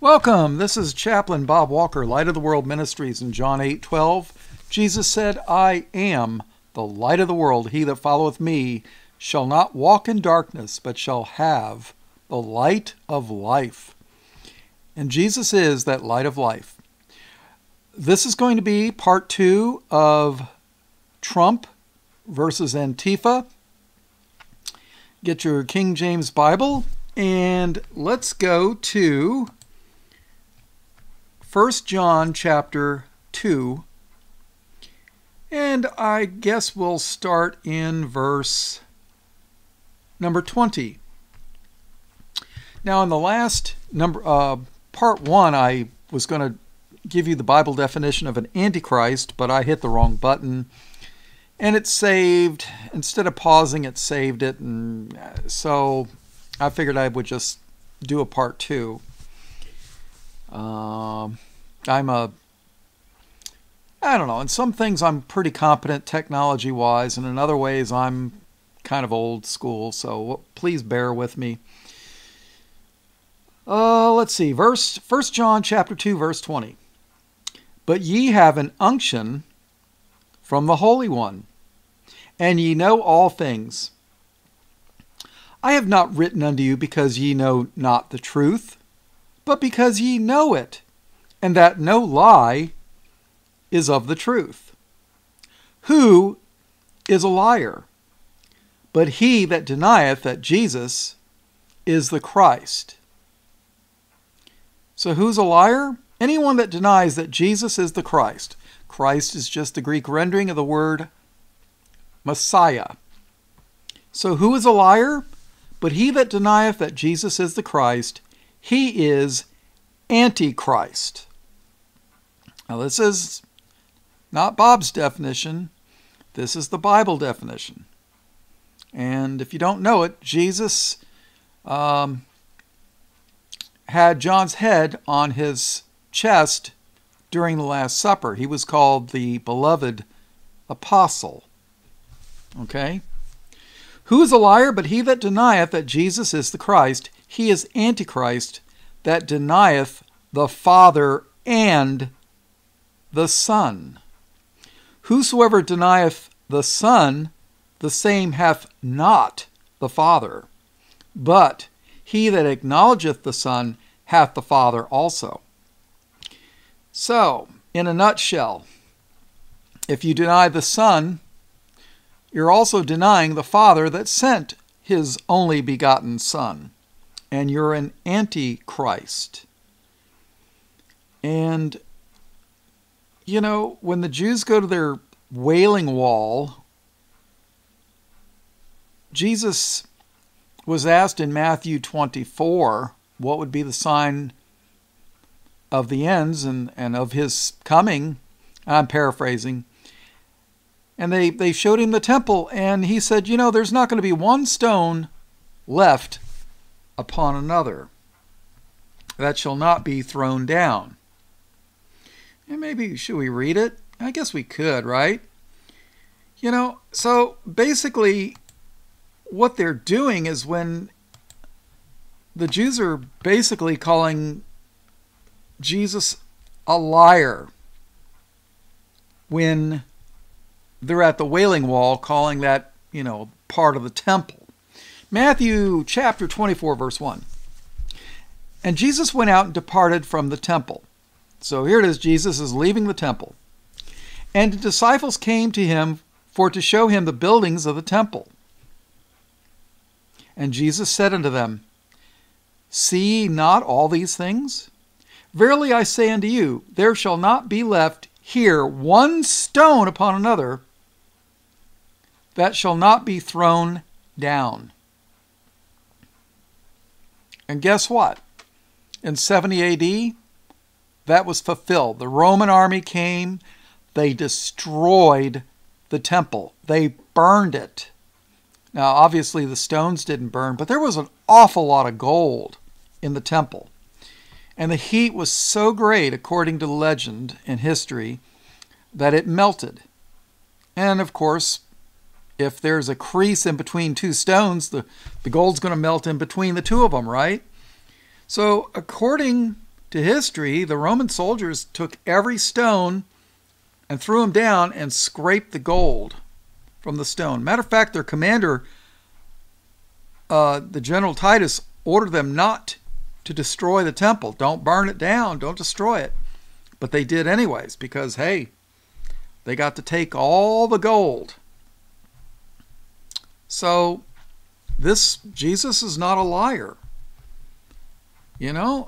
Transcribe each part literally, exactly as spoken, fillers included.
Welcome. This is Chaplain Bob Walker, Light of the World Ministries. In John eight twelve, Jesus said, I am the light of the world. He that followeth me shall not walk in darkness, but shall have the light of life. And Jesus is that light of life. This is going to be part two of Trump versus Antifa. Get your King James Bible, and let's go to First John chapter two, and I guess we'll start in verse number twenty. Now, in the last number uh, part one, I was going to give you the Bible definition of an antichrist, but I hit the wrong button, and it saved. Instead of pausing, it saved it, and so I figured I would just do a part two. Um, I'm a, I don't know, in some things I'm pretty competent technology-wise, and in other ways I'm kind of old school, so please bear with me. Uh, let's see, verse, First John chapter two, verse twenty. But ye have an unction from the Holy One, and ye know all things. I have not written unto you because ye know not the truth, but because ye know it, and that no lie is of the truth. Who is a liar? But he that denieth that Jesus is the Christ. So who's a liar? Anyone that denies that Jesus is the Christ. Christ is just the Greek rendering of the word Messiah. So who is a liar? But he that denieth that Jesus is the Christ. He is Antichrist. Now, this is not Bob's definition. This is the Bible definition. And if you don't know it, Jesus um, had John's head on his chest during the Last Supper. He was called the beloved apostle. Okay? Who is a liar but he that denieth that Jesus is the Christ? He is Antichrist that denieth the Father and the Son. Whosoever denieth the Son, the same hath not the Father. But he that acknowledgeth the Son hath the Father also. So, in a nutshell, if you deny the Son, you're also denying the Father that sent his only begotten Son. And you're an antichrist. And, you know, when the Jews go to their Wailing Wall, Jesus was asked in Matthew twenty-four what would be the sign of the ends and, and of his coming. I'm paraphrasing. And they, they showed him the temple, and he said, you know, there's not going to be one stone left upon another that shall not be thrown down. And maybe, should we read it? I guess we could, right? You know, so basically what they're doing is, when the Jews are basically calling Jesus a liar, when they're at the Wailing Wall calling that, you know, part of the temple. Matthew chapter twenty-four, verse one. And Jesus went out and departed from the temple. So here it is, Jesus is leaving the temple. And the disciples came to him for to show him the buildings of the temple. And Jesus said unto them, see ye not all these things? Verily I say unto you, there shall not be left here one stone upon another that shall not be thrown down. And guess what? In seventy A D, that was fulfilled. The Roman army came. They destroyed the temple. They burned it. Now, obviously, the stones didn't burn, but there was an awful lot of gold in the temple. And the heat was so great, according to legend and history, that it melted. And, of course, if there's a crease in between two stones, the, the gold's going to melt in between the two of them, right? So according to history, the Roman soldiers took every stone and threw them down and scraped the gold from the stone. Matter of fact, their commander, uh, the General Titus, ordered them not to destroy the temple. Don't burn it down. Don't destroy it. But they did anyways because, hey, they got to take all the gold. So this Jesus is not a liar. You know,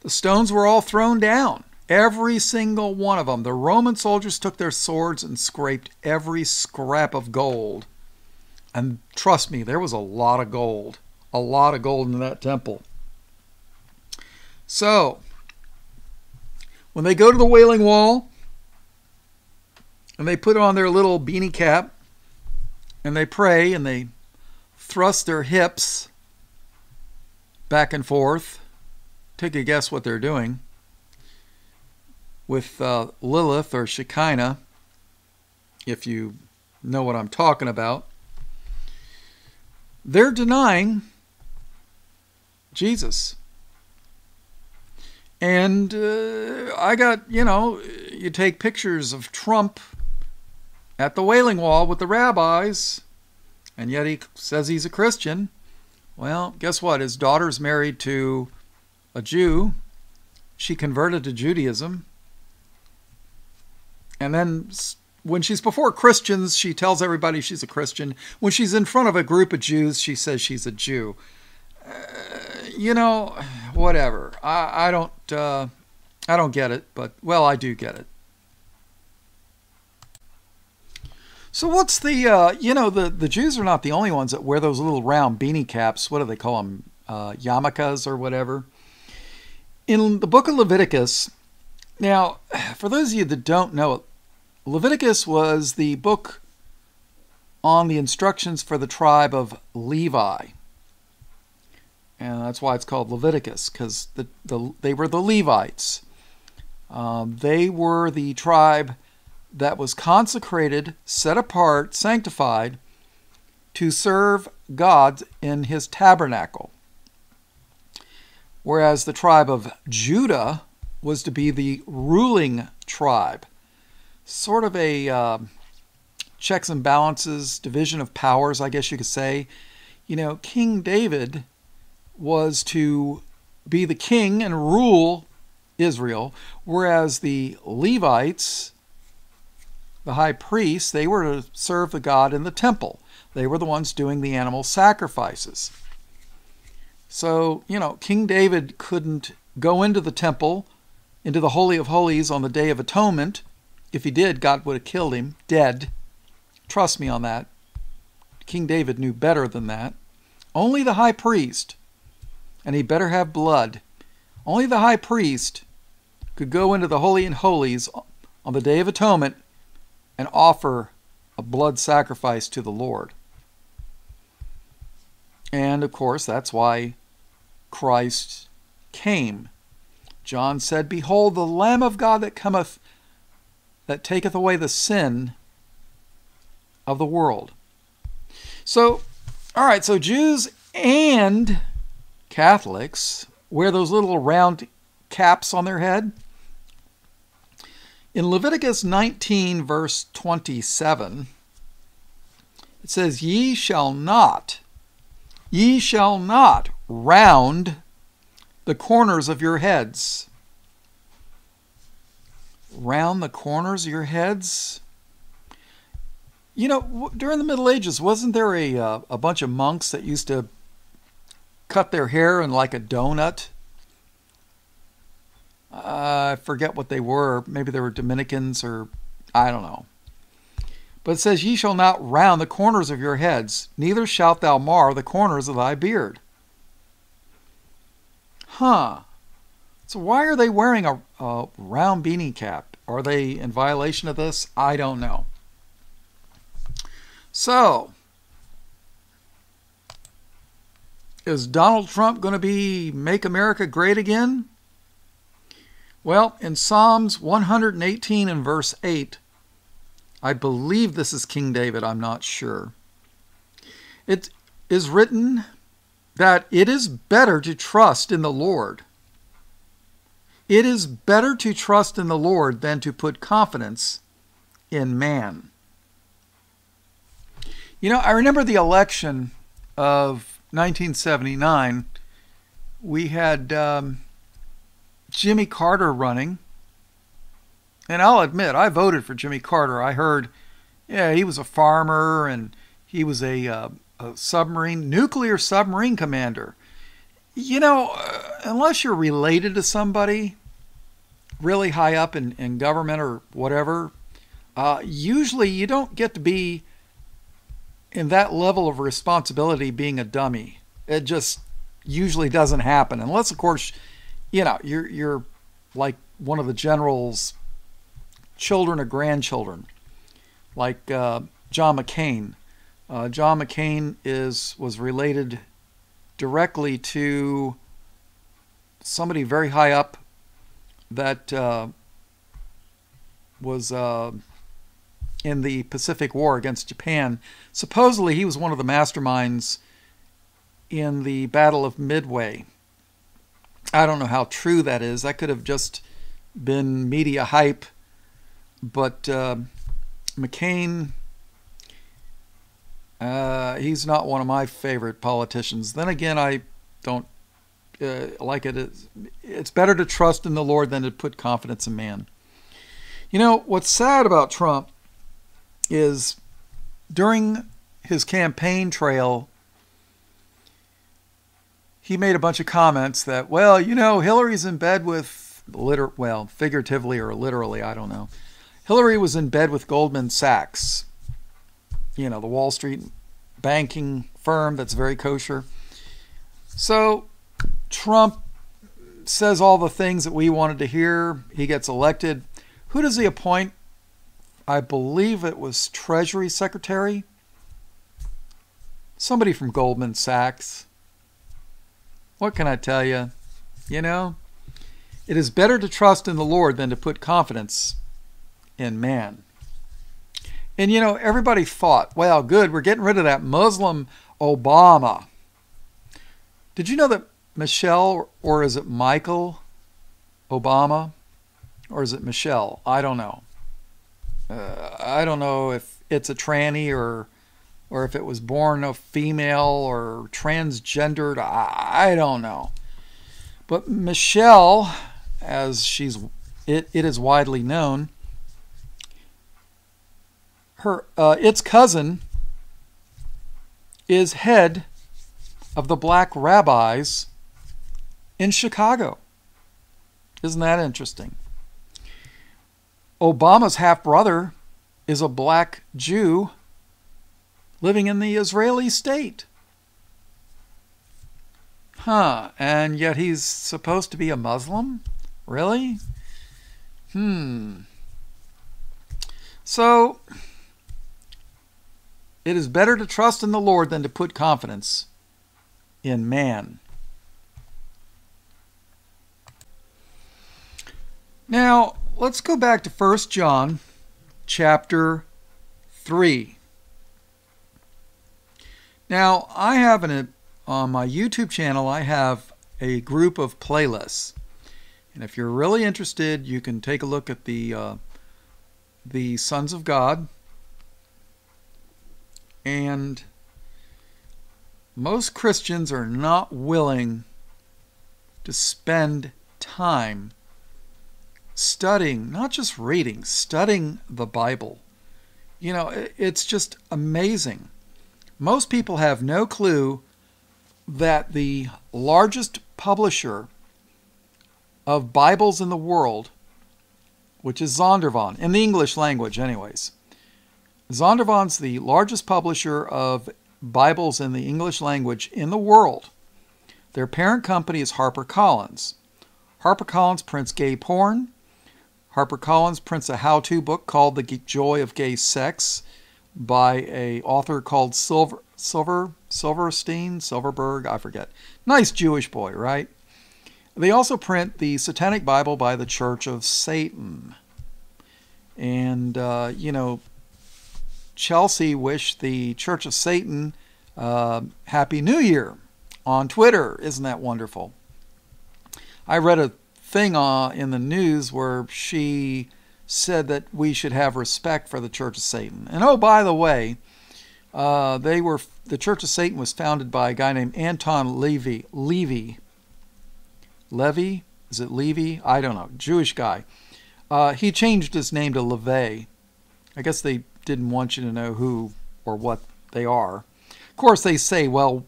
the stones were all thrown down. Every single one of them. The Roman soldiers took their swords and scraped every scrap of gold. And trust me, there was a lot of gold. A lot of gold in that temple. So, when they go to the Wailing Wall, and they put on their little beanie cap, and they pray, and they thrust their hips back and forth. Take a guess what they're doing. With uh, Lilith or Shekinah, if you know what I'm talking about, they're denying Jesus. And uh, I got, you know, you take pictures of Trump at the Wailing Wall with the rabbis, and yet he says he's a Christian. Well, guess what? His daughter's married to a Jew. She converted to Judaism. And then when she's before Christians, she tells everybody she's a Christian. When she's in front of a group of Jews, she says she's a Jew. Uh, you know, whatever. I, I don't uh, I don't get it, but, well, I do get it. So what's the, uh, you know, the, the Jews are not the only ones that wear those little round beanie caps. What do they call them? Uh, yarmulkes or whatever. In the book of Leviticus, now, for those of you that don't know it, Leviticus was the book on the instructions for the tribe of Levi. And that's why it's called Leviticus, because the, the, they were the Levites. Um, they were the tribe that was consecrated, set apart, sanctified to serve God in his tabernacle. Whereas the tribe of Judah was to be the ruling tribe. Sort of a uh, checks and balances, division of powers, I guess you could say. You know, King David was to be the king and rule Israel, whereas the Levites, the high priests, they were to serve the God in the temple. They were the ones doing the animal sacrifices. So, you know, King David couldn't go into the temple, into the Holy of Holies on the Day of Atonement. If he did, God would have killed him, dead. Trust me on that. King David knew better than that. Only the high priest, and he better have blood, only the high priest could go into the Holy of Holies on the Day of Atonement and offer a blood sacrifice to the Lord. And, of course, that's why Christ came. John said, "Behold, the Lamb of God that cometh, that taketh away the sin of the world." So, all right, so Jews and Catholics wear those little round caps on their head. In Leviticus nineteen, verse twenty-seven, it says, "Ye shall not, ye shall not round the corners of your heads." Round the corners of your heads? You know, during the Middle Ages, wasn't there a, uh, a bunch of monks that used to cut their hair in like a donut? Uh, I forget what they were. Maybe they were Dominicans or I don't know. But it says, "Ye shall not round the corners of your heads, neither shalt thou mar the corners of thy beard." Huh. So why are they wearing a, a round beanie cap? Are they in violation of this? I don't know. So, is Donald Trump going to be Make America Great Again? Well, in Psalms one hundred eighteen and verse eight, I believe this is King David, I'm not sure. It is written that it is better to trust in the Lord It is better to trust in the Lord than to put confidence in man. You know, I remember the election of nineteen seventy-nine. We had um, Jimmy Carter running. And I'll admit, I voted for Jimmy Carter. I heard, yeah, he was a farmer and he was a, uh, a submarine, nuclear submarine commander. You know, unless you're related to somebody really high up in, in government or whatever, uh, usually you don't get to be in that level of responsibility being a dummy. It just usually doesn't happen. Unless, of course, you know, you're, you're like one of the generals' children or grandchildren, like uh, John McCain. Uh, John McCain is was related directly to somebody very high up that uh, was uh, in the Pacific War against Japan. Supposedly he was one of the masterminds in the Battle of Midway. I don't know how true that is. That could have just been media hype. But uh, McCain, uh, he's not one of my favorite politicians. Then again, I don't uh, like it. It's better to trust in the Lord than to put confidence in man. You know, what's sad about Trump is during his campaign trail, he made a bunch of comments that, well, you know, Hillary's in bed with, liter well, figuratively or literally, I don't know. Hillary was in bed with Goldman Sachs, you know, the Wall Street banking firm that's very kosher. So Trump says all the things that we wanted to hear. He gets elected. Who does he appoint? I believe it was Treasury Secretary. Somebody from Goldman Sachs. What can I tell you? You know, it is better to trust in the Lord than to put confidence in man. And you know, everybody thought, well, good, we're getting rid of that Muslim Obama. Did you know that Michelle, or is it Michael Obama, or is it Michelle? I don't know. Uh, I don't know if it's a tranny or or if it was born a female or transgendered. I, I don't know. But Michelle, as she's it, it is widely known, Her, uh, its cousin is head of the black rabbis in Chicago. Isn't that interesting? Obama's half-brother is a black Jew living in the Israeli state. Huh, and yet he's supposed to be a Muslim? Really? Hmm. So it is better to trust in the Lord than to put confidence in man. Now, let's go back to First John chapter three. Now, I have an, on my YouTube channel, I have a group of playlists. And if you're really interested, you can take a look at the, uh, the Sons of God. And most Christians are not willing to spend time studying, not just reading, studying the Bible. You know, it's just amazing. Most people have no clue that the largest publisher of Bibles in the world, which is Zondervan, in the English language anyways, Zondervan's the largest publisher of Bibles in the English language in the world. Their parent company is HarperCollins. HarperCollins prints gay porn. HarperCollins prints a how-to book called The Joy of Gay Sex by an author called Silver, Silver, Silverstein, Silverberg, I forget. Nice Jewish boy, right? They also print the Satanic Bible by the Church of Satan. And, uh, you know, Chelsea wished the Church of Satan uh, Happy New Year on Twitter. Isn't that wonderful? I read a thing uh, in the news where she said that we should have respect for the Church of Satan. And oh, by the way, uh, they were the Church of Satan was founded by a guy named Anton Levy. Levy. Levy? Is it Levy? I don't know. Jewish guy. Uh, he changed his name to LeVay. I guess they didn't want you to know who or what they are. Of course, they say, well,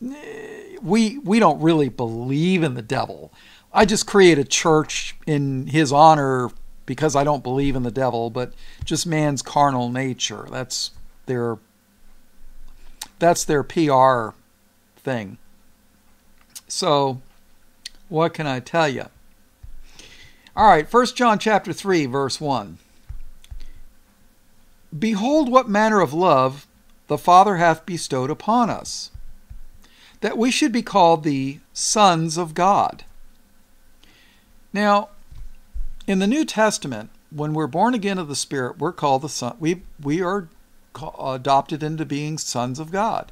we we don't really believe in the devil. I just create a church in his honor because I don't believe in the devil, but just man's carnal nature. That's their that's their P R thing. So what can I tell you? All right, First John chapter three, verse one. Behold what manner of love the Father hath bestowed upon us, that we should be called the sons of God. Now, in the New Testament, when we're born again of the Spirit, we're called the son. We, we are adopted into being sons of God.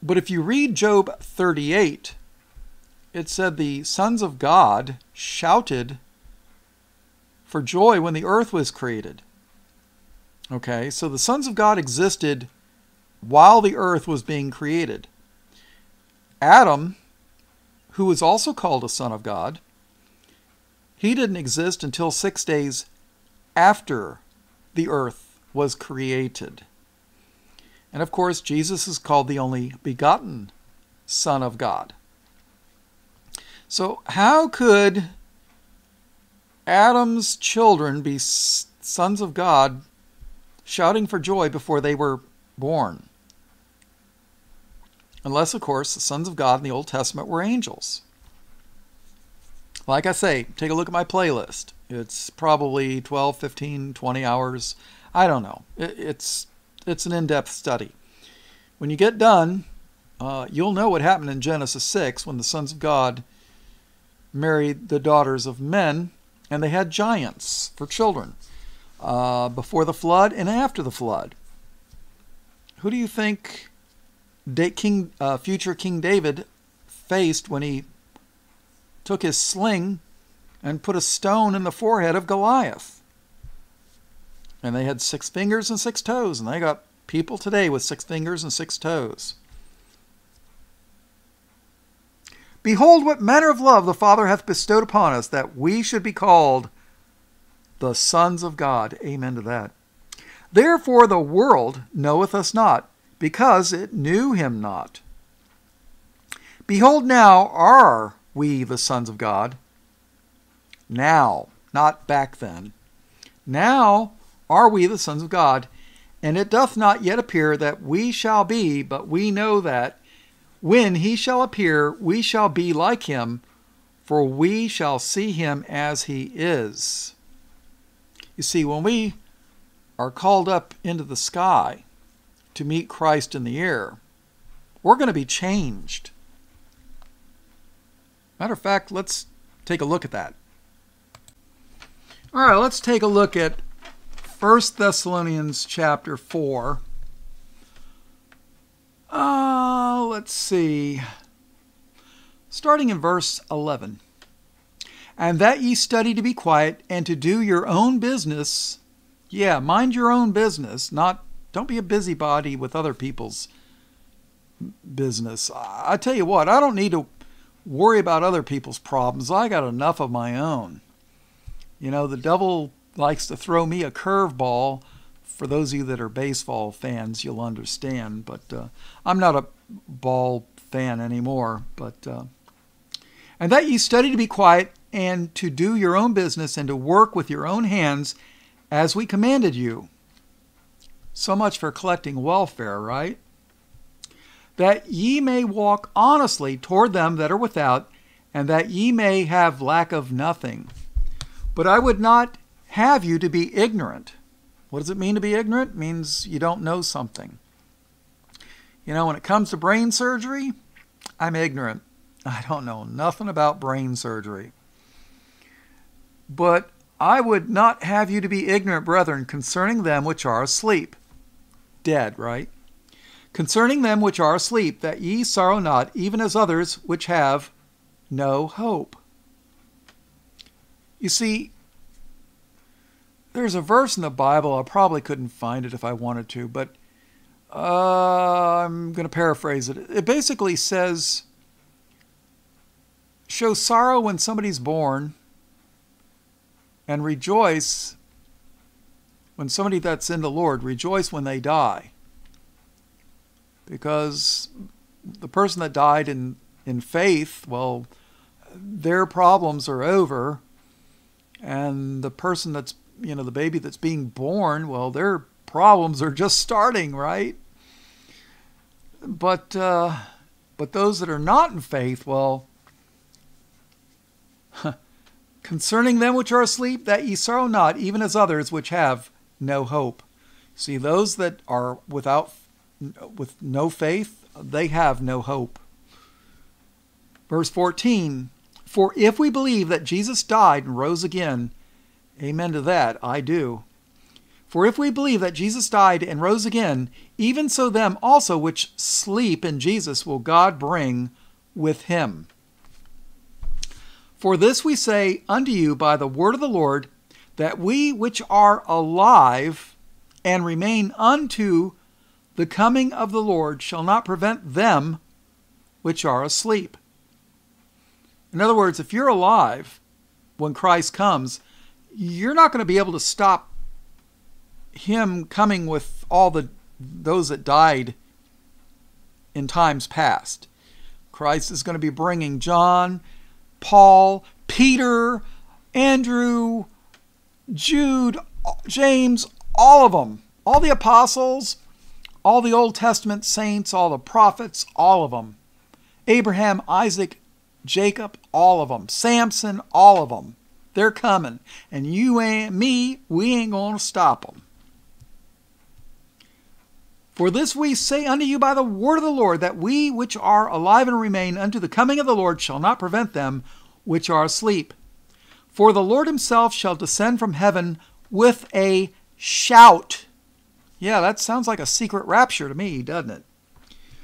But if you read Job thirty-eight, it said the sons of God shouted for joy when the earth was created. Okay, so the sons of God existed while the earth was being created. Adam, who was also called a son of God, he didn't exist until six days after the earth was created. And of course, Jesus is called the only begotten Son of God. So how could Adam's children be sons of God, shouting for joy before they were born? Unless, of course, the sons of God in the Old Testament were angels. Like I say, take a look at my playlist. It's probably twelve, fifteen, twenty hours. I don't know. It's, it's an in-depth study. When you get done, uh, you'll know what happened in Genesis six when the sons of God married the daughters of men, and they had giants for children uh, before the flood and after the flood. Who do you think King, uh, future King David faced when he took his sling and put a stone in the forehead of Goliath? And they had six fingers and six toes, and they got people today with six fingers and six toes. Behold what manner of love the Father hath bestowed upon us, that we should be called the sons of God. Amen to that. Therefore the world knoweth us not, because it knew him not. Behold, now are we the sons of God. Now, not back then. Now are we the sons of God, and it doth not yet appear that we shall be, but we know that when he shall appear, we shall be like him, for we shall see him as he is. You see, when we are called up into the sky to meet Christ in the air, we're going to be changed. Matter of fact, let's take a look at that. All right, let's take a look at First Thessalonians chapter four. Uh, let's see, starting in verse eleven. And that ye study to be quiet and to do your own business. Yeah, mind your own business. Not, don't be a busybody with other people's business. I, I tell you what, I don't need to worry about other people's problems. I got enough of my own. You know, the devil likes to throw me a curveball. For those of you that are baseball fans, you'll understand, but uh, I'm not a ball fan anymore. But uh, and that ye study to be quiet and to do your own business and to work with your own hands as we commanded you. So much for collecting welfare, right? That ye may walk honestly toward them that are without, and that ye may have lack of nothing. But I would not have you to be ignorant. What does it mean to be ignorant? It means you don't know something. You know, when it comes to brain surgery, I'm ignorant. I don't know nothing about brain surgery. But I would not have you to be ignorant, brethren, concerning them which are asleep. Dead, right? Concerning them which are asleep, that ye sorrow not, even as others which have no hope. You see, there's a verse in the Bible, I probably couldn't find it if I wanted to, but uh, I'm going to paraphrase it. It basically says, show sorrow when somebody's born and rejoice when somebody that's in the Lord, rejoice when they die. Because the person that died in, in faith, well, their problems are over. And the person that's, you know, the baby that's being born, well, their problems are just starting, right? But, uh, but those that are not in faith, well, concerning them which are asleep, that ye sorrow not, even as others which have no hope. See, those that are without faith, with no faith, they have no hope. Verse fourteen, for if we believe that Jesus died and rose again, amen to that, I do. For if we believe that Jesus died and rose again, even so them also which sleep in Jesus will God bring with him. For this we say unto you by the word of the Lord, that we which are alive and remain unto the coming of the Lord shall not prevent them which are asleep. In other words, if you're alive when Christ comes, you're not going to be able to stop him coming with all the those that died in times past. Christ is going to be bringing John, Paul, Peter, Andrew, Jude, James, all of them, all the apostles, all the Old Testament saints, all the prophets, all of them. Abraham, Isaac, Jacob, all of them. Samson, all of them. They're coming. And you and me, we ain't going to stop them. For this we say unto you by the word of the Lord, that we which are alive and remain unto the coming of the Lord shall not prevent them which are asleep. For the Lord himself shall descend from heaven with a shout. Yeah, that sounds like a secret rapture to me, doesn't it?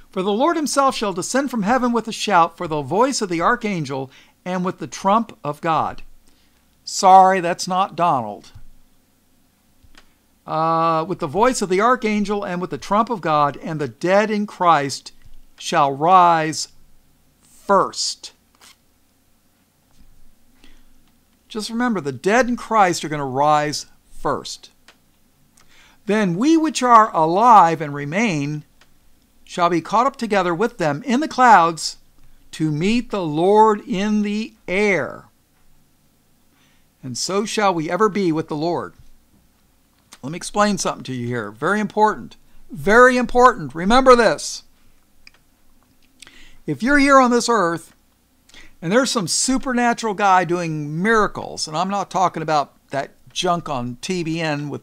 For the Lord himself shall descend from heaven with a shout, for the voice of the archangel, and with the trump of God. Sorry, that's not Donald. Uh, with the voice of the archangel, and with the trump of God, and the dead in Christ shall rise first. Just remember, the dead in Christ are going to rise first. Then we which are alive and remain shall be caught up together with them in the clouds to meet the Lord in the air. And so shall we ever be with the Lord. Let me explain something to you here. Very important. Very important. Remember this. If you're here on this earth and there's some supernatural guy doing miracles, and I'm not talking about that junk on T B N with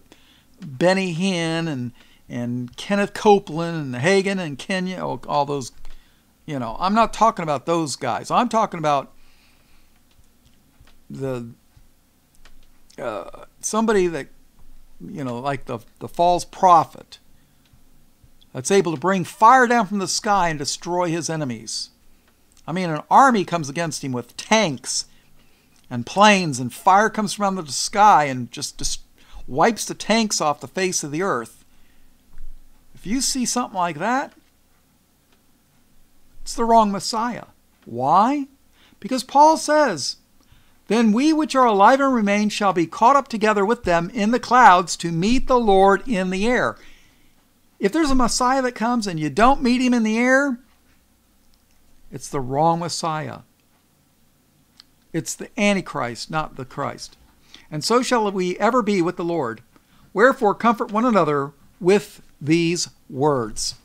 Benny Hinn and and Kenneth Copeland and Hagen and Kenya, all, all those, you know, I'm not talking about those guys. I'm talking about the uh, somebody that, you know, like the the false prophet that's able to bring fire down from the sky and destroy his enemies. I mean, an army comes against him with tanks and planes, and fire comes from the sky and just destroys, wipes the tanks off the face of the earth. If you see something like that, it's the wrong Messiah. Why? Because Paul says, then we which are alive and remain shall be caught up together with them in the clouds to meet the Lord in the air. If there's a Messiah that comes and you don't meet him in the air, it's the wrong Messiah. It's the Antichrist, not the Christ. And so shall we ever be with the Lord. Wherefore, comfort one another with these words.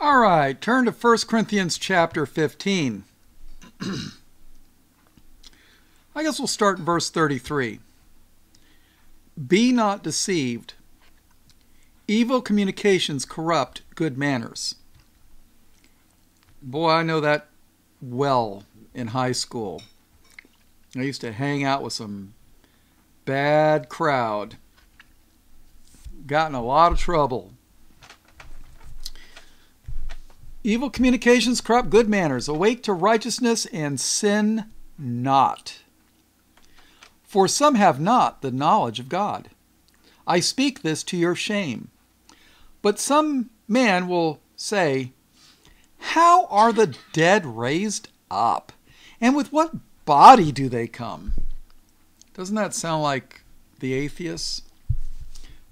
All right, turn to First Corinthians chapter fifteen. I guess we'll start in verse thirty-three. Be not deceived. Evil communications corrupt good manners. Boy, I know that well. In high school, I used to hang out with some bad crowd. Got in a lot of trouble. Evil communications corrupt good manners. Awake to righteousness and sin not. For some have not the knowledge of God. I speak this to your shame. But some man will say, how are the dead raised up? And with what body do they come? Doesn't that sound like the atheists?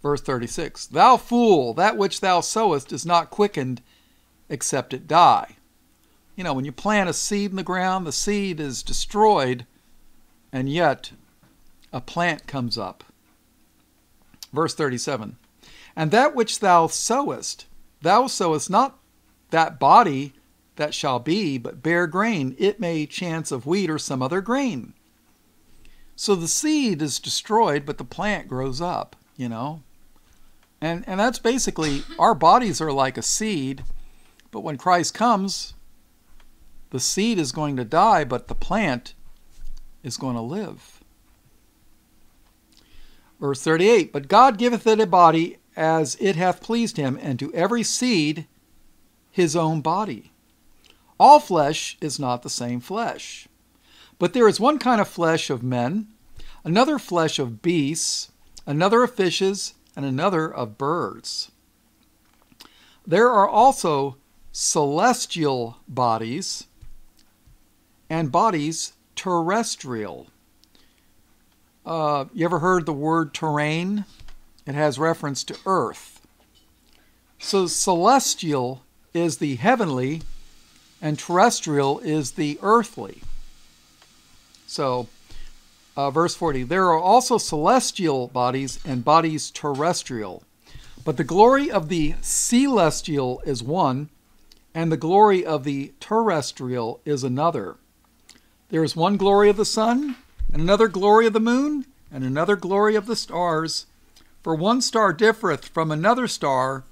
Verse thirty-six, thou fool, that which thou sowest is not quickened except it die. You know, when you plant a seed in the ground, the seed is destroyed, and yet a plant comes up. Verse thirty-seven, and that which thou sowest, thou sowest not that body that shall be, but bare grain, it may chance of wheat or some other grain. So the seed is destroyed, but the plant grows up, you know. And, and that's basically, our bodies are like a seed, but when Christ comes, the seed is going to die, but the plant is going to live. Verse thirty-eight, but God giveth it a body as it hath pleased him, and to every seed his own body. All flesh is not the same flesh. But there is one kind of flesh of men, another flesh of beasts, another of fishes, and another of birds. There are also celestial bodies and bodies terrestrial. Uh, you ever heard the word terrain? It has reference to earth. So celestial is the heavenly and terrestrial is the earthly. So uh, verse forty, there are also celestial bodies and bodies terrestrial, but the glory of the celestial is one and the glory of the terrestrial is another. There is one glory of the sun and another glory of the moon and another glory of the stars, for one star differeth from another star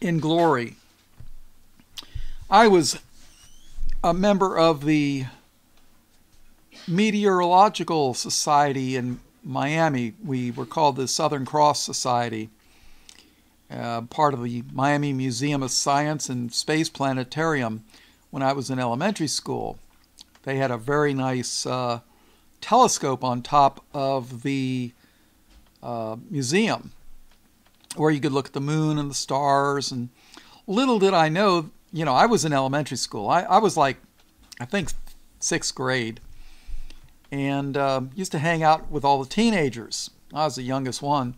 in glory. I was a member of the Meteorological Society in Miami. We were called the Southern Cross Society, uh, part of the Miami Museum of Science and Space Planetarium when I was in elementary school. They had a very nice uh, telescope on top of the uh, museum where you could look at the moon and the stars. And little did I know, you know, I was in elementary school. I, I was like, I think, sixth grade. And uh, used to hang out with all the teenagers. I was the youngest one.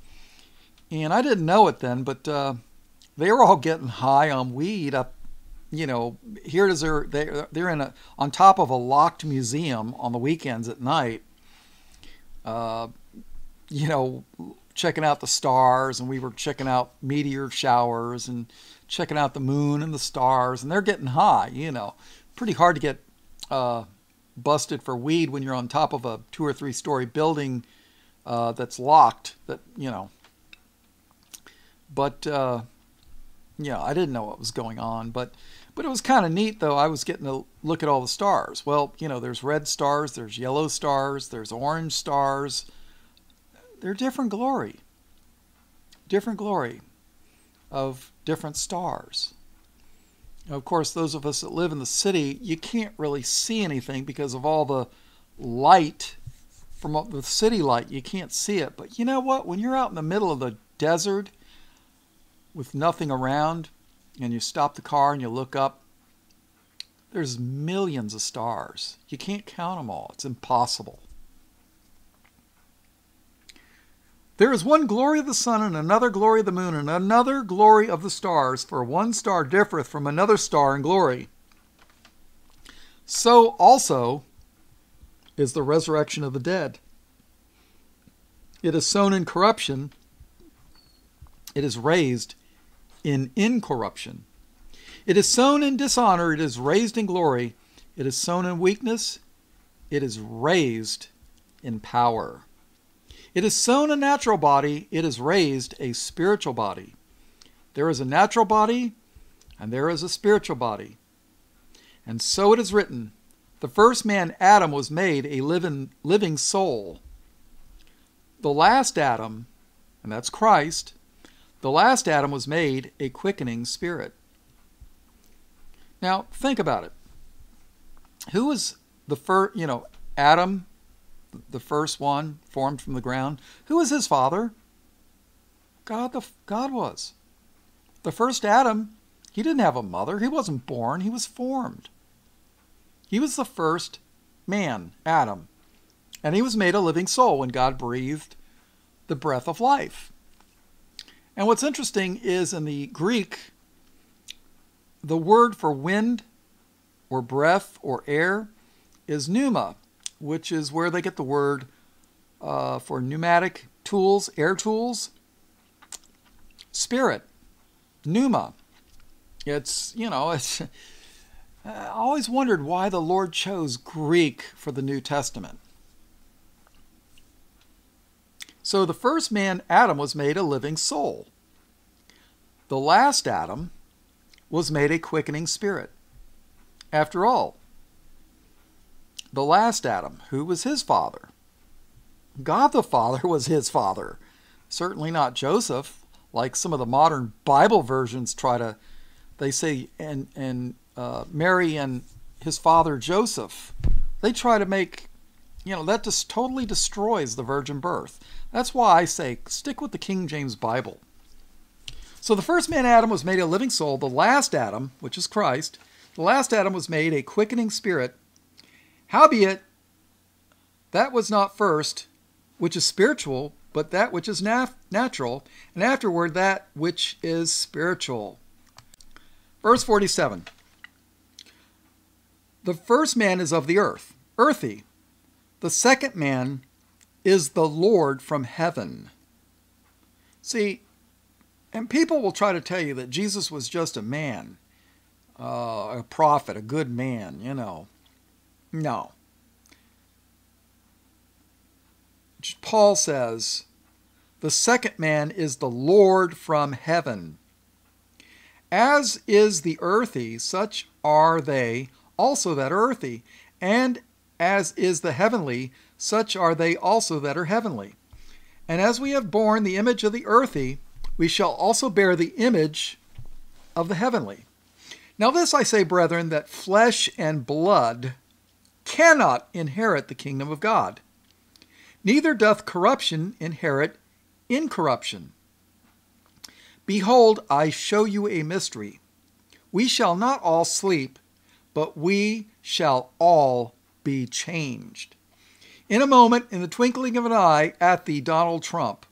And I didn't know it then, but uh, they were all getting high on weed up, you know, here is their, they're, they're in a, on top of a locked museum on the weekends at night, uh, you know, checking out the stars, and we were checking out meteor showers and checking out the moon and the stars, and they're getting high, you know. Pretty hard to get uh, busted for weed when you're on top of a two or three story building uh, that's locked, that, you know. But, uh, yeah, I didn't know what was going on, but, but it was kind of neat though. I was getting to look at all the stars. Well, you know, there's red stars, there's yellow stars, there's orange stars. They're different glory, different glory of different stars. Of course, those of us that live in the city, you can't really see anything because of all the light from the city light. You can't see it. But you know what? When you're out in the middle of the desert with nothing around and you stop the car and you look up, there's millions of stars. You can't count them all. It's impossible. There is one glory of the sun and another glory of the moon and another glory of the stars, for one star differeth from another star in glory. So also is the resurrection of the dead. It is sown in corruption. It is raised in incorruption. It is sown in dishonor. It is raised in glory. It is sown in weakness. It is raised in power. It is sown a natural body, it is raised a spiritual body. There is a natural body, and there is a spiritual body. And so it is written, the first man Adam was made a living, living soul. The last Adam, and that's Christ, the last Adam was made a quickening spirit. Now, think about it. Who was the first, you know, Adam, the first one formed from the ground? Who was his father? God, the, God was. The first Adam, he didn't have a mother. He wasn't born. He was formed. He was the first man, Adam. And he was made a living soul when God breathed the breath of life. And what's interesting is in the Greek, the word for wind or breath or air is pneuma, which is where they get the word uh, for pneumatic tools, air tools, spirit, pneuma. It's, you know, it's, I always wondered why the Lord chose Greek for the New Testament. So the first man, Adam, was made a living soul. The last Adam was made a quickening spirit. After all, the last Adam, who was his father? God the Father was his father. Certainly not Joseph, like some of the modern Bible versions try to, they say, and, and uh, Mary and his father Joseph. They try to make, you know, that just totally destroys the virgin birth. That's why I say stick with the King James Bible. So the first man, Adam, was made a living soul. The last Adam, which is Christ, the last Adam was made a quickening spirit. Howbeit, that was not first, which is spiritual, but that which is nat natural, and afterward that which is spiritual. Verse forty-seven. The first man is of the earth, earthy. The second man is the Lord from heaven. See, and people will try to tell you that Jesus was just a man, uh, a prophet, a good man, you know. No. Paul says, the second man is the Lord from heaven. As is the earthy, such are they also that are earthy, and as is the heavenly, such are they also that are heavenly. And as we have borne the image of the earthy, we shall also bear the image of the heavenly. Now this I say, brethren, that flesh and blood cannot inherit the kingdom of God. Neither doth corruption inherit incorruption. Behold, I show you a mystery. We shall not all sleep, but we shall all be changed. In a moment, in the twinkling of an eye, at the Donald Trump.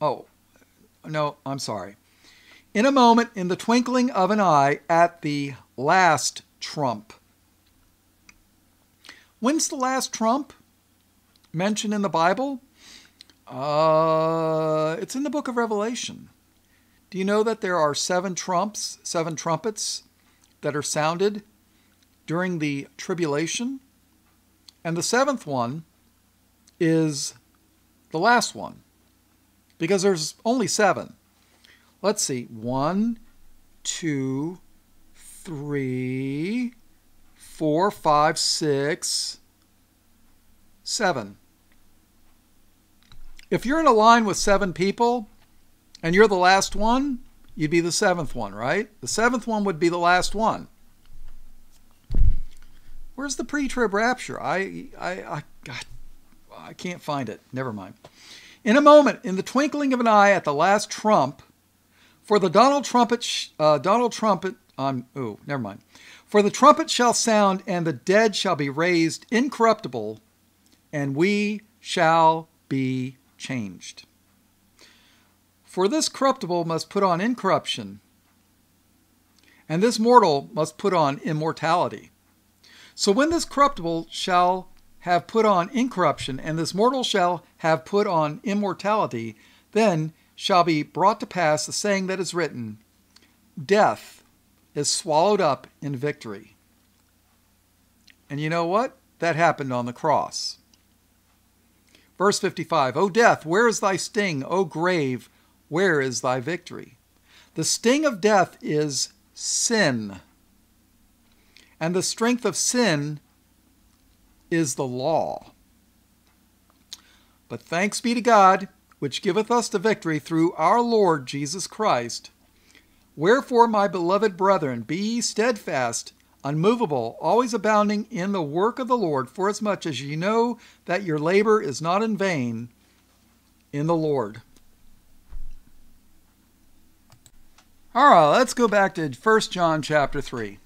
Oh, no, I'm sorry. In a moment, in the twinkling of an eye, at the last Trump. When's the last Trump mentioned in the Bible? Uh, it's in the book of Revelation. Do you know that there are seven trumps, seven trumpets that are sounded during the tribulation? And the seventh one is the last one, because there's only seven. Let's see, one, two, three, four, five, six, seven. If you're in a line with seven people and you're the last one, you'd be the seventh one, right? The seventh one would be the last one. Where's the pre-trib rapture? I, I, I, God. I can't find it. Never mind. In a moment, in the twinkling of an eye, at the last trump, for the Donald trumpet, uh, Donald trumpet, um, oh, never mind. For the trumpet shall sound, and the dead shall be raised incorruptible, and we shall be changed. For this corruptible must put on incorruption, and this mortal must put on immortality. So when this corruptible shall have put on incorruption, and this mortal shall have put on immortality, then shall be brought to pass the saying that is written, death is swallowed up in victory. And you know what? That happened on the cross. Verse fifty-five, O death, where is thy sting? O grave, where is thy victory? The sting of death is sin, and the strength of sin is the law. But thanks be to God, which giveth us the victory through our Lord Jesus Christ. Wherefore, my beloved brethren, be ye steadfast, unmovable, always abounding in the work of the Lord, forasmuch as ye know that your labor is not in vain in the Lord. All right, let's go back to First John chapter three,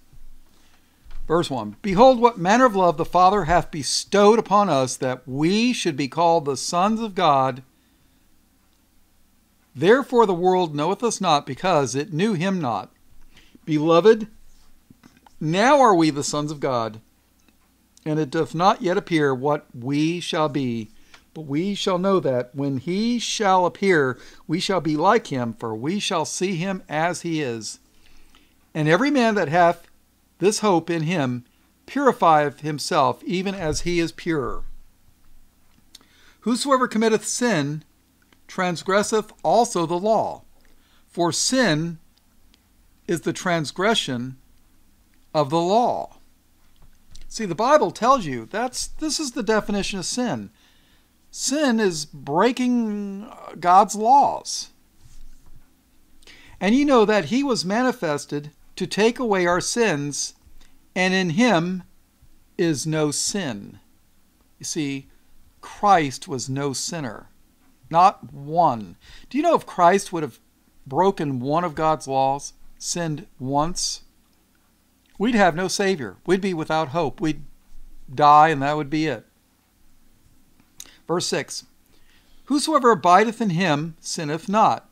verse one. Behold, what manner of love the Father hath bestowed upon us, that we should be called the sons of God. Therefore the world knoweth us not, because it knew him not. Beloved, now are we the sons of God, and it doth not yet appear what we shall be. But we shall know that when he shall appear, we shall be like him, for we shall see him as he is. And every man that hath this hope in him purifieth himself, even as he is pure. Whosoever committeth sin transgresseth also the law, for sin is the transgression of the law. See, the Bible tells you that's this is the definition of sin. Sin is breaking God's laws. And you know that he was manifested to take away our sins, and in him is no sin. You see, Christ was no sinner, not one. Do you know if Christ would have broken one of God's laws, sinned once, we'd have no Savior. We'd be without hope. We'd die, and that would be it. Verse six, whosoever abideth in him sinneth not.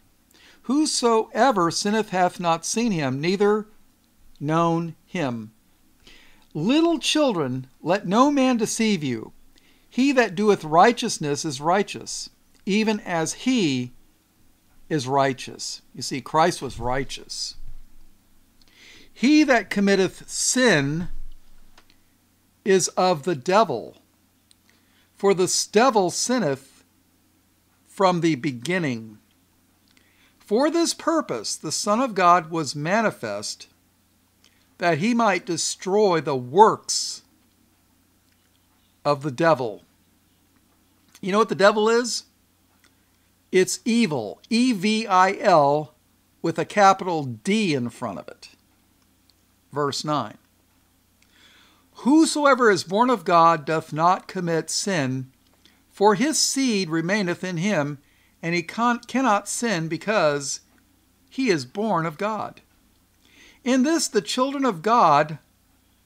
Whosoever sinneth hath not seen him, neither known him. Little children, let no man deceive you. He that doeth righteousness is righteous, even as he is righteous. You see, Christ was righteous. He that committeth sin is of the devil, for the devil sinneth from the beginning. For this purpose the Son of God was manifest, that he might destroy the works of the devil. You know what the devil is? It's evil, E V I L, with a capital D in front of it. Verse nine. Whosoever is born of God doth not commit sin, for his seed remaineth in him, and he cannot sin because he is born of God. In this the children of God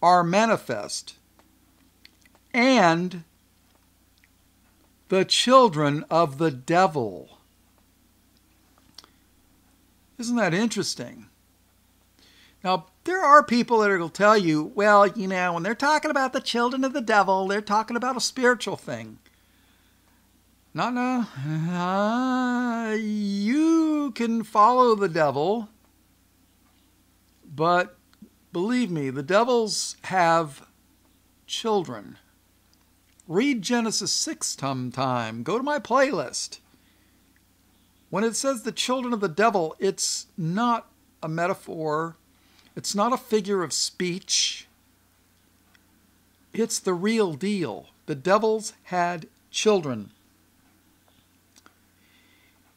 are manifest, and the children of the devil. Isn't that interesting? Now, there are people that will tell you, well, you know, when they're talking about the children of the devil, they're talking about a spiritual thing. No, no. Uh, you can follow the devil, but believe me, the devils have children. Read Genesis six sometime. Go to my playlist. When it says the children of the devil, it's not a metaphor. It's not a figure of speech. It's the real deal. The devils had children.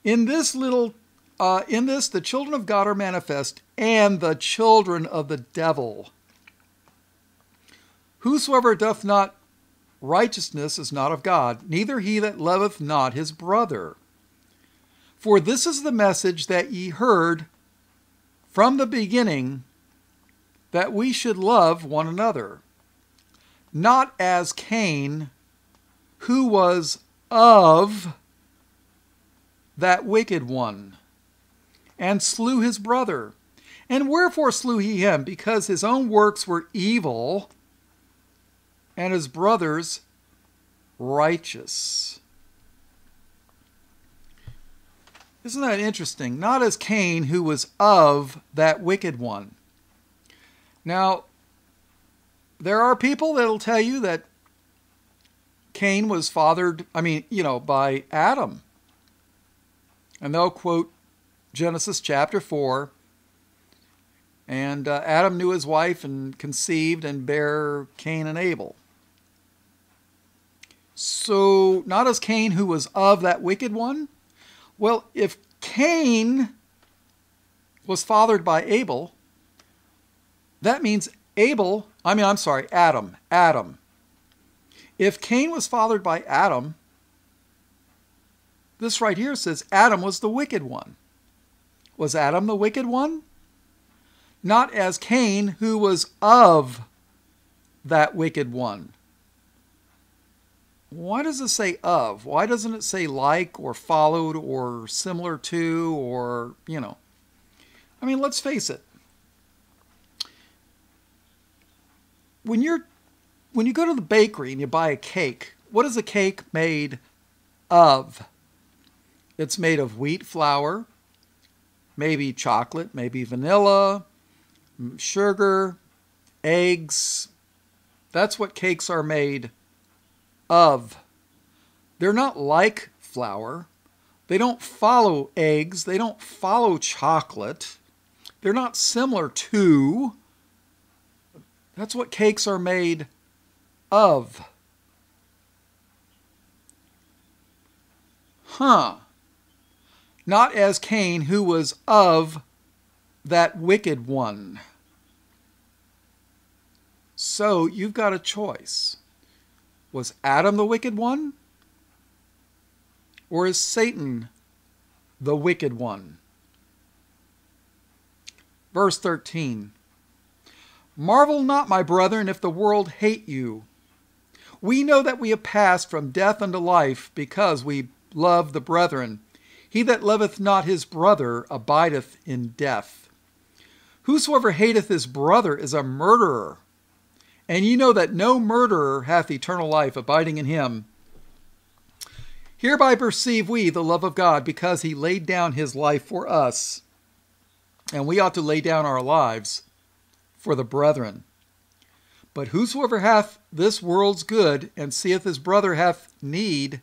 In this little, uh, in this, the children of God are manifest, and the children of the devil. Whosoever doth not righteousness is not of God, neither he that loveth not his brother. For this is the message that ye heard from the beginning, that we should love one another, not as Cain, who was of that wicked one, and slew his brother. And wherefore slew he him? Because his own works were evil, and his brother's righteous. Isn't that interesting? Not as Cain, who was of that wicked one. Now, there are people that will tell you that Cain was fathered, I mean, you know, by Adam. And they'll quote Genesis chapter four. And uh, Adam knew his wife and conceived and bare Cain and Abel. So, not as Cain who was of that wicked one? Well, if Cain was fathered by Abel, that means Abel I mean, I'm sorry, Adam, Adam. If Cain was fathered by Adam, this right here says Adam was the wicked one. Was Adam the wicked one? Not as Cain, who was of that wicked one. Why does it say of? Why doesn't it say like or followed or similar to or, you know? I mean, let's face it. When you're, when you go to the bakery and you buy a cake, what is a cake made of? It's made of wheat flour, maybe chocolate, maybe vanilla, sugar, eggs. That's what cakes are made of. They're not like flour. They don't follow eggs. They don't follow chocolate. They're not similar to. That's what cakes are made of. Huh. Not as Cain, who was of that wicked one. So you've got a choice. Was Adam the wicked one? Or is Satan the wicked one? Verse thirteen. Marvel not, my brethren, if the world hate you. We know that we have passed from death unto life, because we love the brethren. He that loveth not his brother abideth in death. Whosoever hateth his brother is a murderer. And ye know that no murderer hath eternal life abiding in him. Hereby perceive we the love of God, because he laid down his life for us. And we ought to lay down our lives for the brethren. But whosoever hath this world's good, and seeth his brother hath need,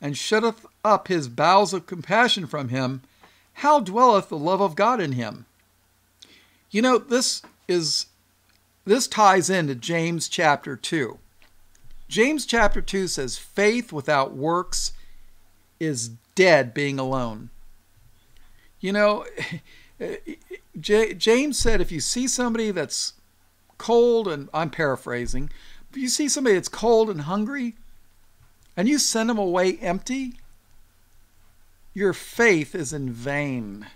and shutteth up his bowels of compassion from him, how dwelleth the love of God in him? You know, this is this ties into James chapter two. James chapter two says, faith without works is dead, being alone. You know, James said, if you see somebody that's cold, and I'm paraphrasing, but you see somebody that's cold and hungry, and you send them away empty, your faith is in vain.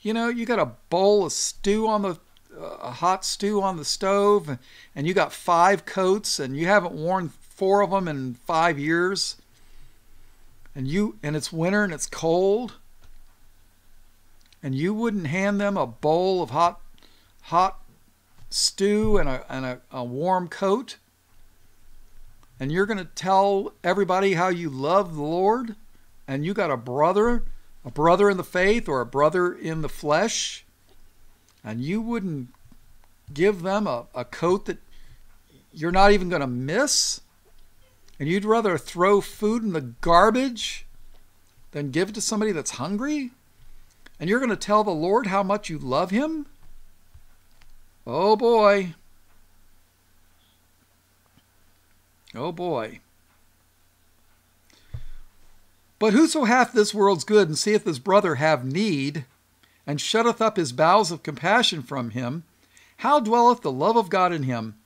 You know, you got a bowl of stew on the, uh, a hot stew on the stove, and you got five coats, and you haven't worn four of them in five years, and you, and it's winter and it's cold, and you wouldn't hand them a bowl of hot, hot stew and a, and a, a warm coat, and you're going to tell everybody how you love the Lord, and you got a brother, a brother in the faith or a brother in the flesh, and you wouldn't give them a, a coat that you're not even going to miss, and you'd rather throw food in the garbage than give it to somebody that's hungry, and you're going to tell the Lord how much you love him? Oh boy. Oh boy. But whoso hath this world's good, and seeth his brother have need, and shutteth up his bowels of compassion from him, how dwelleth the love of God in him?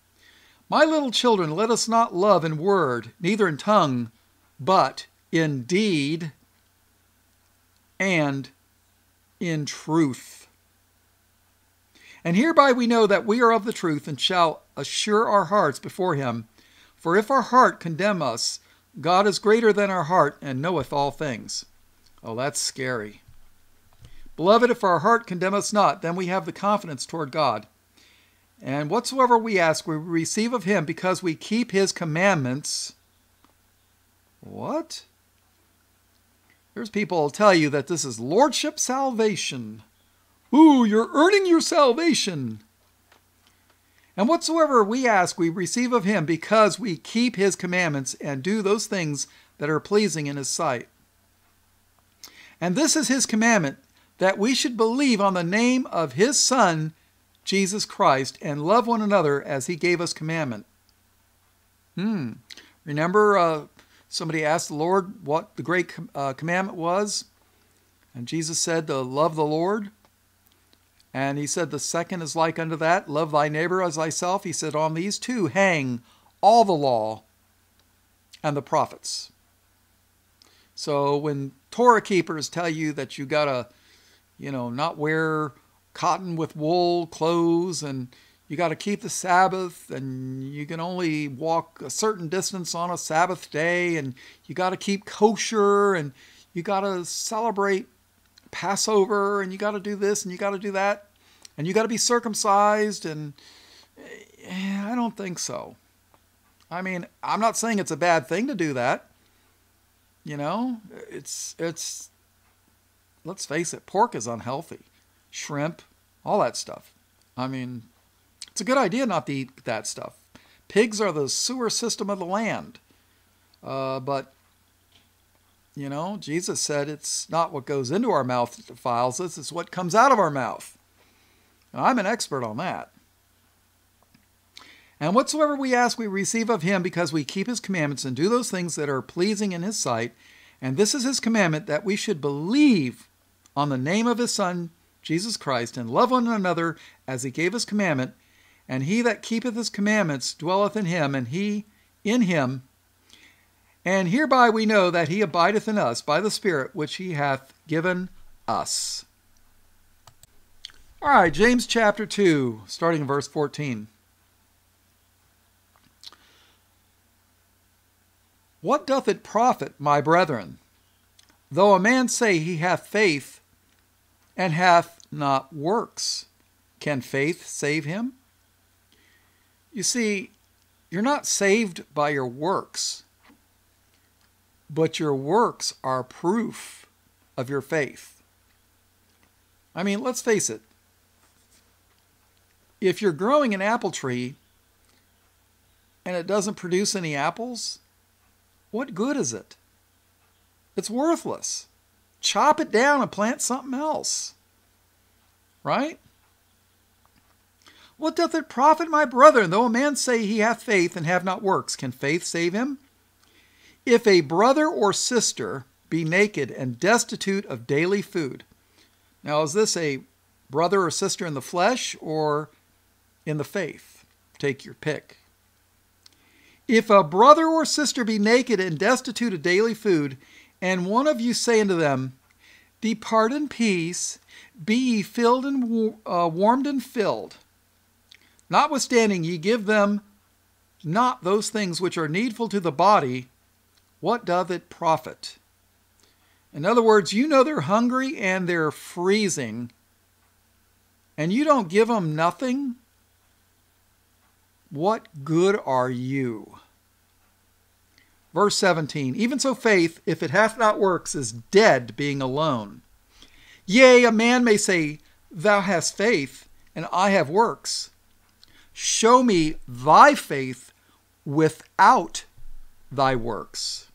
My little children, let us not love in word, neither in tongue, but in deed and in truth. And hereby we know that we are of the truth, and shall assure our hearts before him. For if our heart condemn us, God is greater than our heart, and knoweth all things. Oh, that's scary. Beloved, if our heart condemn us not, then we have the confidence toward God. And whatsoever we ask, we receive of him, because we keep his commandments. What? There's people who will tell you that this is lordship salvation. Ooh, you're earning your salvation. And whatsoever we ask, we receive of him, because we keep his commandments and do those things that are pleasing in his sight. And this is his commandment, that we should believe on the name of his Son, Jesus Christ, and love one another as he gave us commandment. Hmm. Remember, uh, somebody asked the Lord what the great com uh, commandment was, and Jesus said to love the Lord. And he said, the second is like unto that, love thy neighbor as thyself. He said, on these two hang all the law and the prophets. So when Torah keepers tell you that you got to, you know, not wear cotton with wool clothes, and you got to keep the Sabbath, and you can only walk a certain distance on a Sabbath day, and you got to keep kosher, and you got to celebrate Passover, and you got to do this, and you got to do that, and you got to be circumcised, and I don't think so. I mean, I'm not saying it's a bad thing to do that. You know, it's, it's, let's face it, pork is unhealthy. Shrimp, all that stuff. I mean, it's a good idea not to eat that stuff. Pigs are the sewer system of the land. Uh, but, you know, Jesus said it's not what goes into our mouth that defiles us, it's what comes out of our mouth. Now, I'm an expert on that. And whatsoever we ask, we receive of him, because we keep his commandments and do those things that are pleasing in his sight. And this is his commandment, that we should believe on the name of his Son, Jesus Christ, and love one another as he gave his commandment. And he that keepeth his commandments dwelleth in him, and he in him. And hereby we know that he abideth in us, by the Spirit which he hath given us. All right, James chapter two, starting in verse fourteen. What doth it profit, my brethren, though a man say he hath faith and hath not works? Can faith save him? You see, you're not saved by your works, but your works are proof of your faith. I mean, let's face it. If you're growing an apple tree and it doesn't produce any apples, what good is it? It's worthless. Chop it down and plant something else. Right? What doth it profit, my brethren, though a man say he hath faith and have not works? Can faith save him? If a brother or sister be naked and destitute of daily food. Now, is this a brother or sister in the flesh or in the faith? Take your pick. If a brother or sister be naked and destitute of daily food, and one of you say unto them, depart in peace, be ye filled and uh, warmed and filled, notwithstanding ye give them not those things which are needful to the body, what doth it profit? In other words, you know they're hungry and they're freezing, and you don't give them nothing. What good are you? Verse seventeen, even so faith, if it hath not works, is dead, being alone. Yea, a man may say, thou hast faith, and I have works. Show me thy faith without thy works,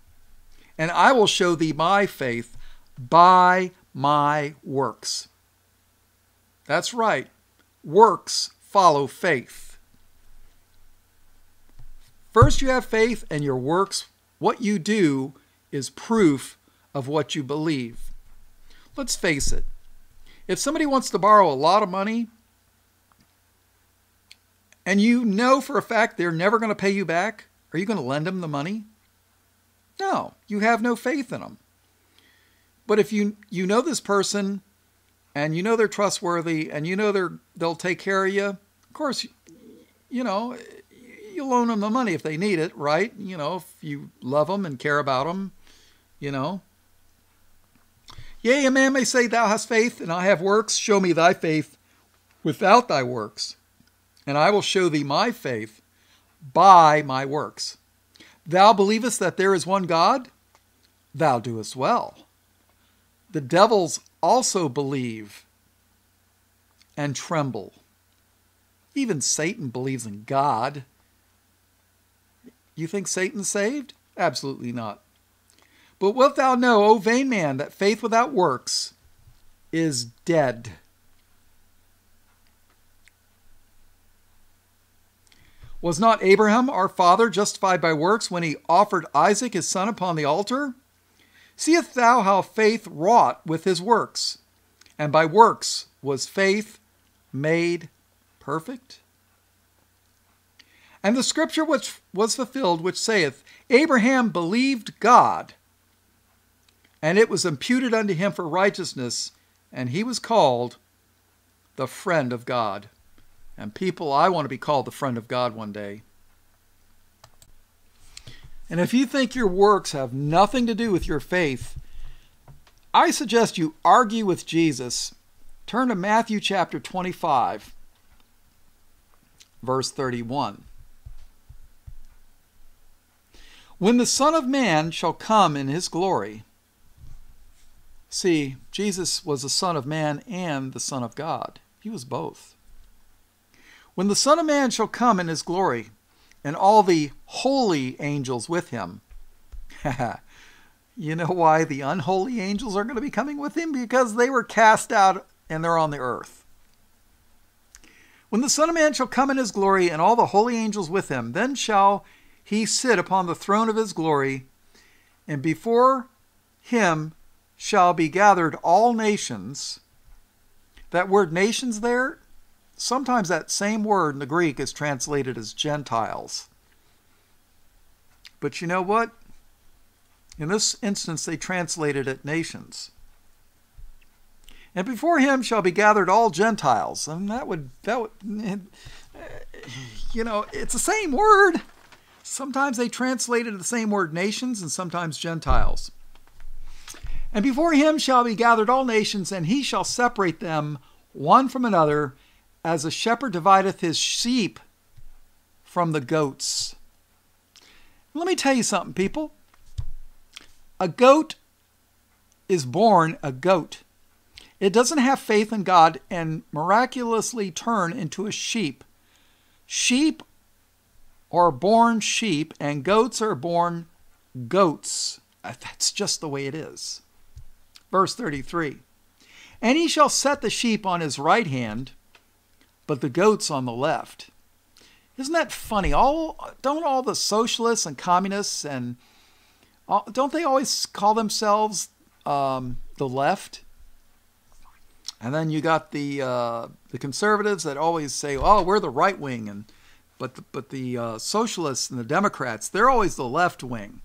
and I will show thee my faith by my works. That's right. Works follow faith. First, you have faith, and your works, what you do, is proof of what you believe. Let's face it. If somebody wants to borrow a lot of money, and you know for a fact they're never going to pay you back, are you going to lend them the money? No, you have no faith in them. But if you, you know this person, and you know they're trustworthy, and you know they're, they'll take care of you, of course, you know, you loan them the money if they need it, right? You know, if you love them and care about them, you know. Yea, a man may say, thou hast faith, and I have works. Show me thy faith without thy works, and I will show thee my faith by my works. Thou believest that there is one God? Thou doest well. The devils also believe and tremble. Even Satan believes in God. You think Satan's saved? Absolutely not. But wilt thou know, O vain man, that faith without works is dead. Was not Abraham, our father, justified by works when he offered Isaac his son upon the altar? Seest thou how faith wrought with his works? And by works was faith made perfect? And the scripture which was fulfilled, which saith, Abraham believed God, and it was imputed unto him for righteousness, and he was called the friend of God. And people, I want to be called the friend of God one day. And if you think your works have nothing to do with your faith, I suggest you argue with Jesus. Turn to Matthew chapter twenty-five, verse thirty-one. When the Son of Man shall come in his glory. See, Jesus was the Son of Man and the Son of God. He was both. When the Son of Man shall come in his glory, and all the holy angels with him. You know why the unholy angels are going to be coming with him? Because they were cast out and they're on the earth. When the Son of Man shall come in his glory, and all the holy angels with him, then shall he sit upon the throne of his glory, and before him shall be gathered all nations. That word nations there, sometimes that same word in the Greek is translated as Gentiles. But you know what? In this instance, they translated it nations. And before him shall be gathered all Gentiles. And that would, that would, you know, it's the same word. Sometimes they translated the same word nations and sometimes Gentiles. And before him shall be gathered all nations, and he shall separate them one from another, as a shepherd divideth his sheep from the goats. Let me tell you something, people. A goat is born a goat. It doesn't have faith in God and miraculously turn into a sheep. Sheep are born sheep, and goats are born goats. That's just the way it is. Verse thirty-three, and he shall set the sheep on his right hand, but the goats on the left. Isn't that funny? All, don't all the socialists and communists and don't they always call themselves um, the left? And then you got the uh, the conservatives that always say, "Oh, we're the right wing," and but the, but the uh, socialists and the Democrats, they're always the left wing.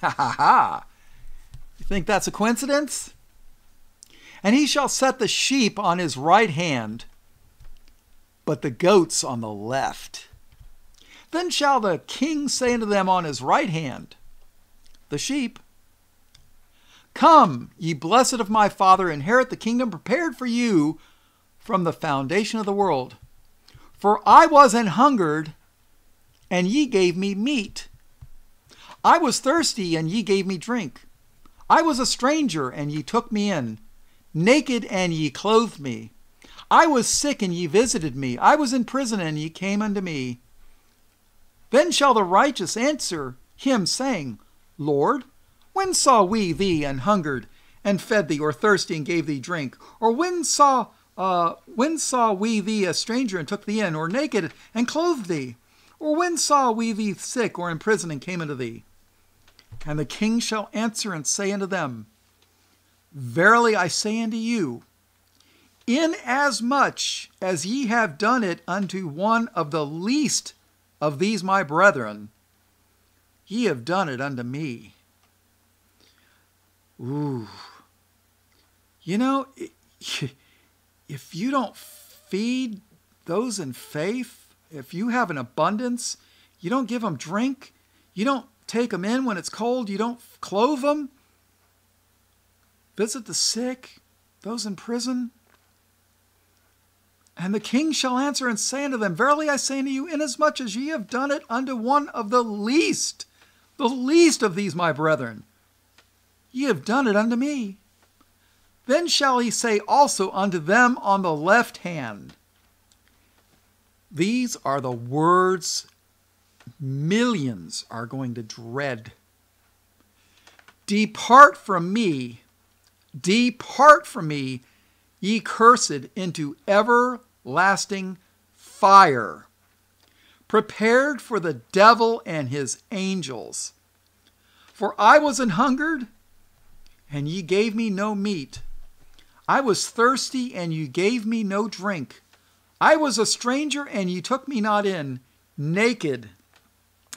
Ha ha ha! You think that's a coincidence? And he shall set the sheep on his right hand, but the goats on the left. Then shall the king say unto them on his right hand, the sheep, come, ye blessed of my Father, inherit the kingdom prepared for you from the foundation of the world. For I was an hungered, and ye gave me meat. I was thirsty, and ye gave me drink. I was a stranger, and ye took me in. Naked, and ye clothed me. I was sick, and ye visited me. I was in prison, and ye came unto me. Then shall the righteous answer him, saying, Lord, when saw we thee and hungered, and fed thee, or thirsty, and gave thee drink? Or when saw uh, when saw we thee a stranger, and took thee in, or naked, and clothed thee? Or when saw we thee sick, or in prison, and came unto thee? And the king shall answer and say unto them, Verily I say unto you, inasmuch as ye have done it unto one of the least of these my brethren, ye have done it unto me. Ooh. You know, if you don't feed those in faith, if you have an abundance, you don't give them drink, you don't take them in when it's cold, you don't clothe them, visit the sick, those in prison. And the king shall answer and say unto them, Verily I say unto you, inasmuch as ye have done it unto one of the least, the least of these my brethren, ye have done it unto me. Then shall he say also unto them on the left hand, these are the words millions are going to dread. Depart from me, depart from me, ye cursed, into everlasting fire, prepared for the devil and his angels. For I was an hungered, and ye gave me no meat. I was thirsty, and ye gave me no drink. I was a stranger, and ye took me not in, naked,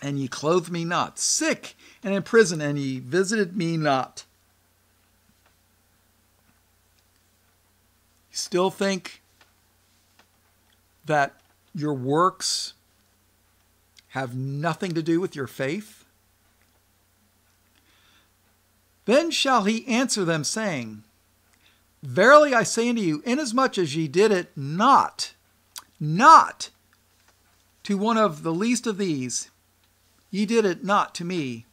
and ye clothed me not, sick and in prison, and ye visited me not. You still think that your works have nothing to do with your faith? Then shall he answer them, saying, Verily I say unto you, inasmuch as ye did it not, not to one of the least of these, ye did it not to me.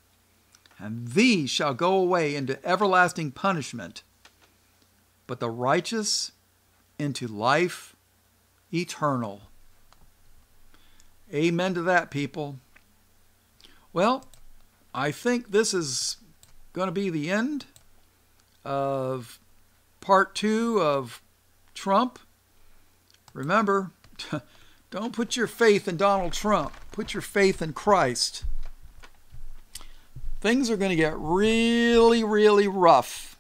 And these shall go away into everlasting punishment, but the righteous into life eternal. Amen to that, people. Well, I think this is going to be the end of part two of Trump. Remember, don't put your faith in Donald Trump. Put your faith in Christ. Things are going to get really, really rough.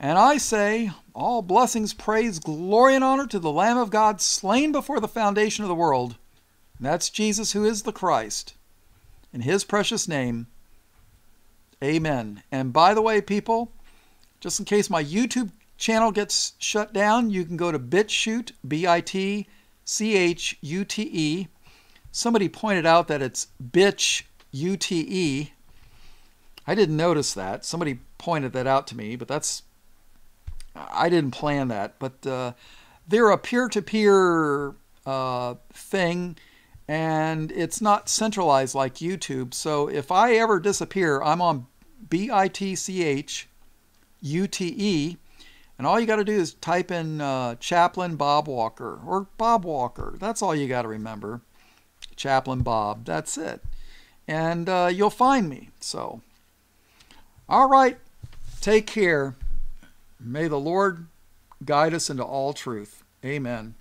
And I say, all blessings, praise, glory, and honor to the Lamb of God, slain before the foundation of the world. And that's Jesus, who is the Christ. In his precious name, amen. And by the way, people, just in case my YouTube channel gets shut down, you can go to Bitchute, B I T C H U T E. Somebody pointed out that it's Bitch U T E. I didn't notice that. Somebody pointed that out to me, but that's, I didn't plan that. But uh, they're a peer-to-peer uh, thing, and it's not centralized like YouTube. So if I ever disappear, I'm on B I T C H U T E. And all you got to do is type in uh, Chaplain Bob Walker or Bob Walker. That's all you got to remember. Chaplain Bob. That's it. And uh, you'll find me. So, all right. Take care. May the Lord guide us into all truth. Amen.